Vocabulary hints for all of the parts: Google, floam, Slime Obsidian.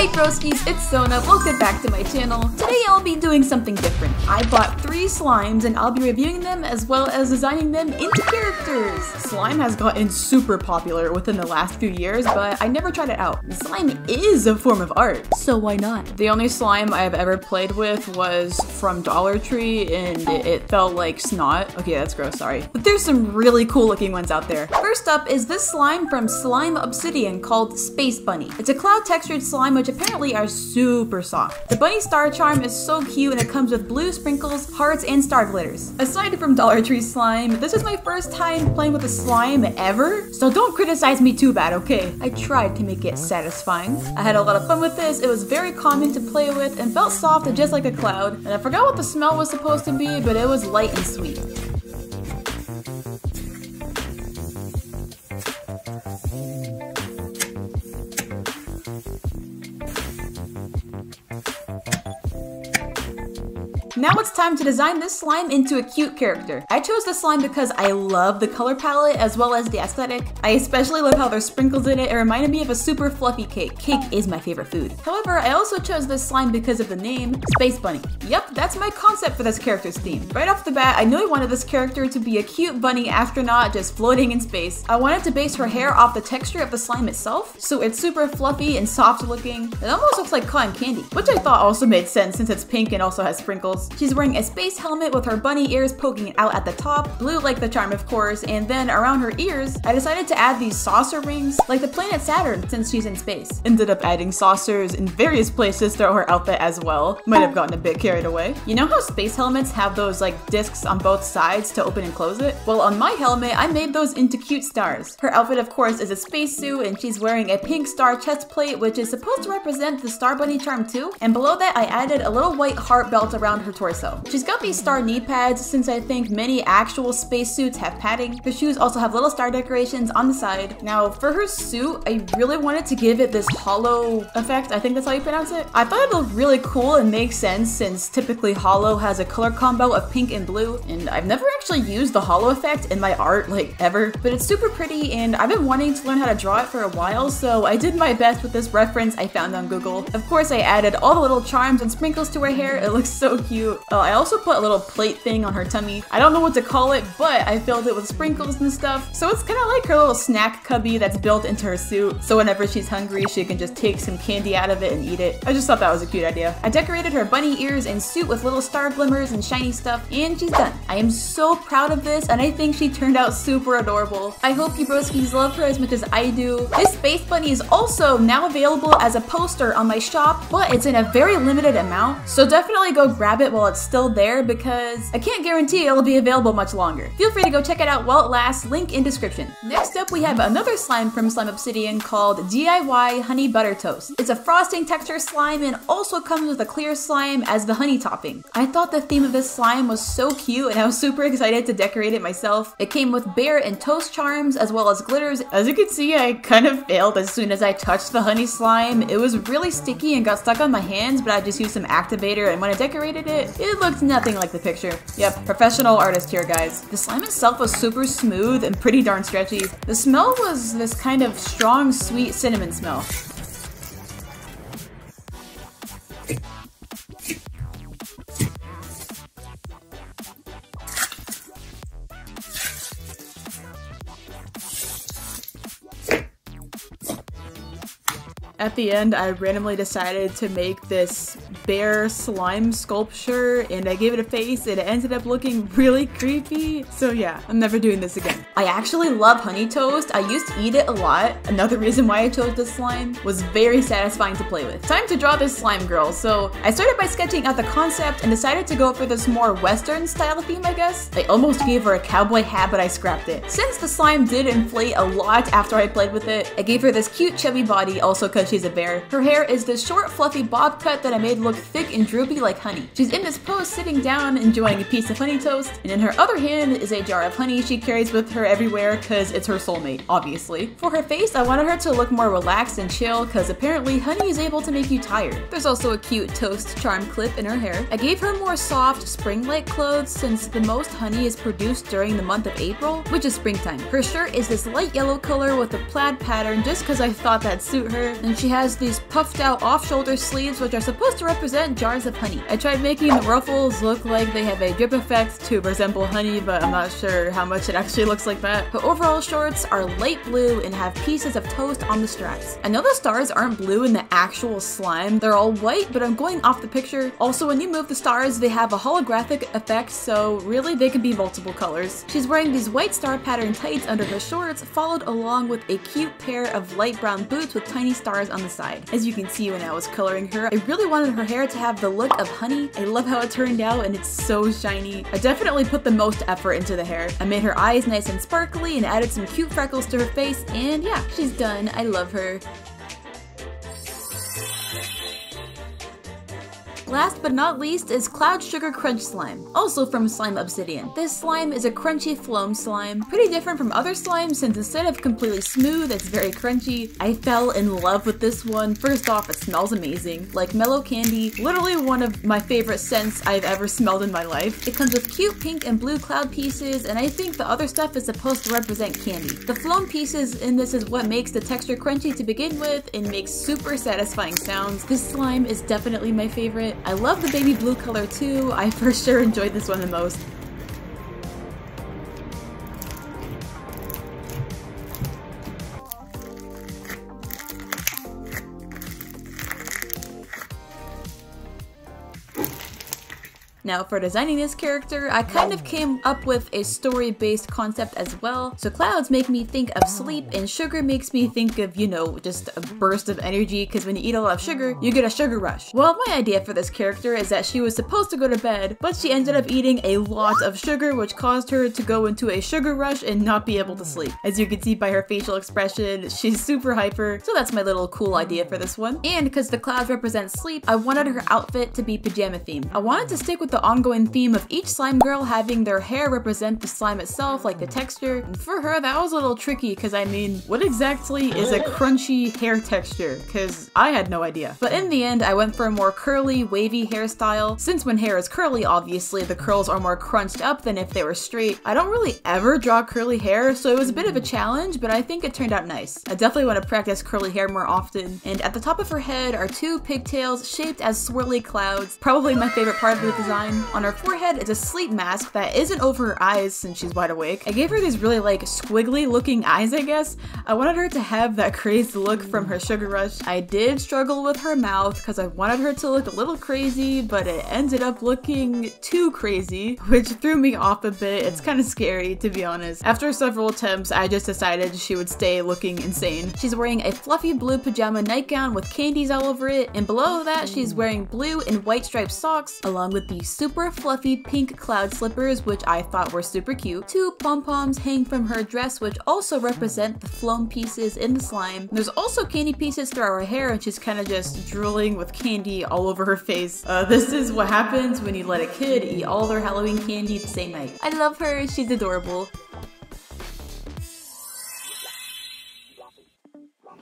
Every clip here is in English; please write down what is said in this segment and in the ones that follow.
Hey broskies, it's Sona, welcome back to my channel. Today I'll be doing something different. I bought 3 slimes and I'll be reviewing them as well as designing them into characters. Slime has gotten super popular within the last few years, but I never tried it out. Slime is a form of art, so why not? The only slime I've ever played with was from Dollar Tree and it felt like snot. Okay, that's gross, sorry. But there's some really cool looking ones out there. First up is this slime from Slime Obsidian called Space Bunny. It's a cloud textured slime which apparently are super soft. The bunny star charm is so cute and it comes with blue sprinkles, hearts, and star glitters. Aside from Dollar Tree slime, this is my first time playing with a slime ever, so don't criticize me too bad, okay? I tried to make it satisfying. I had a lot of fun with this, it was very calming to play with and felt soft and just like a cloud, and I forgot what the smell was supposed to be, but it was light and sweet. Now it's time to design this slime into a cute character. I chose this slime because I love the color palette as well as the aesthetic. I especially love how there's sprinkles in it. It reminded me of a super fluffy cake. Cake is my favorite food. However, I also chose this slime because of the name, Space Bunny. Yep, that's my concept for this character's theme. Right off the bat, I knew I wanted this character to be a cute bunny astronaut just floating in space. I wanted to base her hair off the texture of the slime itself, so it's super fluffy and soft looking. It almost looks like cotton candy, which I thought also made sense since it's pink and also has sprinkles. She's wearing a space helmet with her bunny ears poking out at the top, blue like the charm of course, and then around her ears, I decided to add these saucer rings like the planet Saturn since she's in space. Ended up adding saucers in various places throughout her outfit as well. Might have gotten a bit carried away. You know how space helmets have those like discs on both sides to open and close it? Well, on my helmet, I made those into cute stars. Her outfit of course is a space suit and she's wearing a pink star chest plate which is supposed to represent the star bunny charm too, and below that I added a little white heart belt around her torso. She's got these star knee pads since I think many actual spacesuits have padding. Her shoes also have little star decorations on the side. Now for her suit, I really wanted to give it this hollow effect. I think that's how you pronounce it. I thought it looked really cool and makes sense since typically hollow has a color combo of pink and blue, and I've never actually used the hollow effect in my art like ever, but it's super pretty and I've been wanting to learn how to draw it for a while, so I did my best with this reference I found on Google. Of course I added all the little charms and sprinkles to her hair. It looks so cute. I also put a little plate thing on her tummy. I don't know what to call it, but I filled it with sprinkles and stuff. So it's kind of like her little snack cubby that's built into her suit. So whenever she's hungry, she can just take some candy out of it and eat it. I just thought that was a cute idea. I decorated her bunny ears and suit with little star glimmers and shiny stuff, and she's done. I am so proud of this, and I think she turned out super adorable. I hope you broskies love her as much as I do. This Space Bunny is also now available as a poster on my shop, but it's in a very limited amount. So definitely go grab it while it's still there because I can't guarantee it'll be available much longer. Feel free to go check it out while it lasts, link in description. Next up we have another slime from Slime Obsidian called DIY Honey Butter Toast. It's a frosting texture slime and also comes with a clear slime as the honey topping. I thought the theme of this slime was so cute and I was super excited to decorate it myself. It came with bear and toast charms as well as glitters. As you can see, I kind of failed as soon as I touched the honey slime. It was really sticky and got stuck on my hands, but I just used some activator and when I decorated it, it looked nothing like the picture. Yep, professional artist here, guys. The slime itself was super smooth and pretty darn stretchy. The smell was this kind of strong, sweet cinnamon smell. At the end, I randomly decided to make this bear slime sculpture and I gave it a face and it ended up looking really creepy. So yeah, I'm never doing this again. I actually love honey toast. I used to eat it a lot. Another reason why I chose this slime was very satisfying to play with. Time to draw this slime girl. So I started by sketching out the concept and decided to go for this more Western style theme, I guess. I almost gave her a cowboy hat, but I scrapped it. Since the slime did inflate a lot after I played with it, I gave her this cute chubby body also because she's a bear. Her hair is this short fluffy bob cut that I made look thick and droopy like honey. She's in this pose sitting down enjoying a piece of honey toast, and in her other hand is a jar of honey she carries with her everywhere because it's her soulmate, obviously. For her face, I wanted her to look more relaxed and chill because apparently honey is able to make you tired. There's also a cute toast charm clip in her hair. I gave her more soft spring-like clothes since the most honey is produced during the month of April, which is springtime. Her shirt is this light yellow color with a plaid pattern just because I thought that'd suit her, and she has these puffed out off-shoulder sleeves which are supposed to represent jars of honey. I tried making the ruffles look like they have a drip effect to resemble honey, but I'm not sure how much it actually looks like that. Her overall shorts are light blue and have pieces of toast on the straps. I know the stars aren't blue in the actual slime, they're all white, but I'm going off the picture. Also, when you move the stars, they have a holographic effect, so really they could be multiple colors. She's wearing these white star pattern tights under her shorts, followed along with a cute pair of light brown boots with tiny stars on the side. As you can see when I was coloring her, I really wanted her hair to have the look of honey. I love how it turned out and it's so shiny. I definitely put the most effort into the hair. I made her eyes nice and sparkly and added some cute freckles to her face, and yeah, she's done. I love her. Last but not least is Cloud Sugar Crunch Slime, also from Slime Obsidian. This slime is a crunchy floam slime, pretty different from other slimes since instead of completely smooth, it's very crunchy. I fell in love with this one. First off, it smells amazing, like mellow candy, literally one of my favorite scents I've ever smelled in my life. It comes with cute pink and blue cloud pieces, and I think the other stuff is supposed to represent candy. The floam pieces in this is what makes the texture crunchy to begin with and makes super satisfying sounds. This slime is definitely my favorite. I love the baby blue color too, I for sure enjoyed this one the most. Now for designing this character, I kind of came up with a story-based concept as well. So clouds make me think of sleep and sugar makes me think of, you know, just a burst of energy because when you eat a lot of sugar, you get a sugar rush. Well, my idea for this character is that she was supposed to go to bed, but she ended up eating a lot of sugar which caused her to go into a sugar rush and not be able to sleep. As you can see by her facial expression, she's super hyper. So that's my little cool idea for this one. And because the clouds represent sleep, I wanted her outfit to be pajama themed. I wanted to stick with the ongoing theme of each slime girl having their hair represent the slime itself, like the texture. And for her, that was a little tricky because I mean, what exactly is a crunchy hair texture? Because I had no idea. But in the end, I went for a more curly, wavy hairstyle. Since when hair is curly, obviously the curls are more crunched up than if they were straight. I don't really ever draw curly hair, so it was a bit of a challenge, but I think it turned out nice. I definitely want to practice curly hair more often. And at the top of her head are two pigtails shaped as swirly clouds, probably my favorite part of the design. On her forehead is a sleep mask that isn't over her eyes since she's wide awake. I gave her these really like squiggly looking eyes, I guess. I wanted her to have that crazed look from her sugar rush. I did struggle with her mouth because I wanted her to look a little crazy, but it ended up looking too crazy, which threw me off a bit. It's kind of scary to be honest. After several attempts, I just decided she would stay looking insane. She's wearing a fluffy blue pajama nightgown with candies all over it, and below that she's wearing blue and white striped socks along with these super fluffy pink cloud slippers which I thought were super cute. Two pom-poms hang from her dress which also represent the floam pieces in the slime. There's also candy pieces throughout her hair and she's kind of just drooling with candy all over her face. This is what happens when you let a kid eat all their Halloween candy the same night. I love her, she's adorable.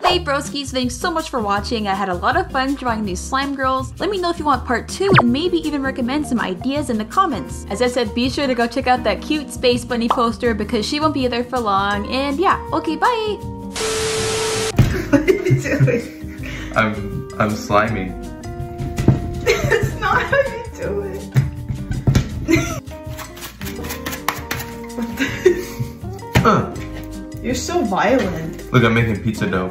Hey broskies, thanks so much for watching. I had a lot of fun drawing these slime girls. Let me know if you want part 2 and maybe even recommend some ideas in the comments. As I said, be sure to go check out that cute space bunny poster because she won't be there for long. And yeah, okay, bye! What are you doing? I'm slimy. That's not how you do it. You're so violent. Look, I'm making pizza dough.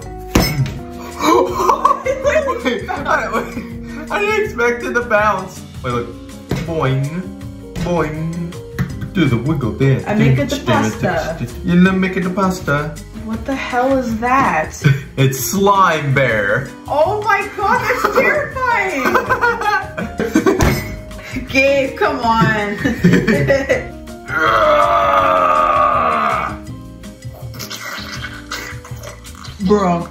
I didn't expect it to bounce. Wait, look. Boing. Boing. Do the wiggle dance. I'm making the pasta. You're not making the pasta. What the hell is that? It's Slime Bear. Oh my god, that's terrifying! Gabe, come on. Bro.